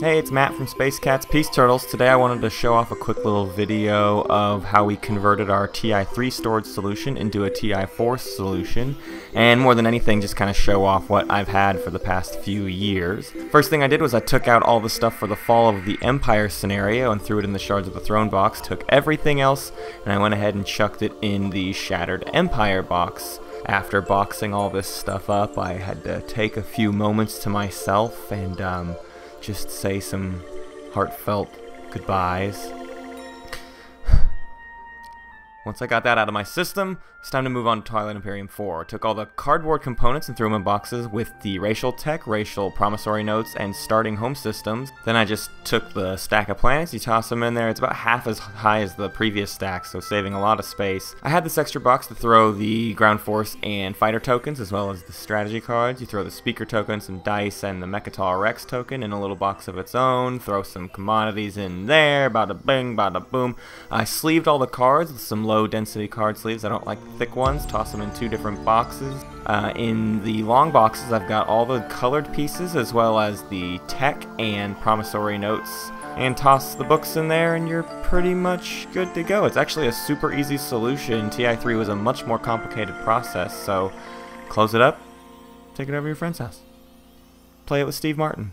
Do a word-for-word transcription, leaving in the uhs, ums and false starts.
Hey, it's Matt from Space Cats Peace Turtles. Today I wanted to show off a quick little video of how we converted our T I three storage solution into a T I four solution, and more than anything just kind of show off what I've had for the past few years. First thing I did was I took out all the stuff for the Fall of the Empire scenario and threw it in the Shards of the Throne box, took everything else, and I went ahead and chucked it in the Shattered Empire box. After boxing all this stuff up, I had to take a few moments to myself and um, just say some heartfelt goodbyes. Once I got that out of my system, it's time to move on to Twilight Imperium four. I took all the cardboard components and threw them in boxes with the racial tech, racial promissory notes, and starting home systems. Then I just took the stack of planets, you toss them in there. It's about half as high as the previous stack, so saving a lot of space. I had this extra box to throw the ground force and fighter tokens, as well as the strategy cards. You throw the speaker token, some dice, and the Mechatol Rex token in a little box of its own. Throw some commodities in there, bada bing, bada boom. I sleeved all the cards with some low density card sleeves. I don't like thick ones. Toss them in two different boxes. Uh, in the long boxes, I've got all the colored pieces as well as the tech and promissory notes, and toss the books in there and you're pretty much good to go. It's actually a super easy solution. T I three was a much more complicated process, so close it up, take it over to your friend's house. Play it with Steve Martin.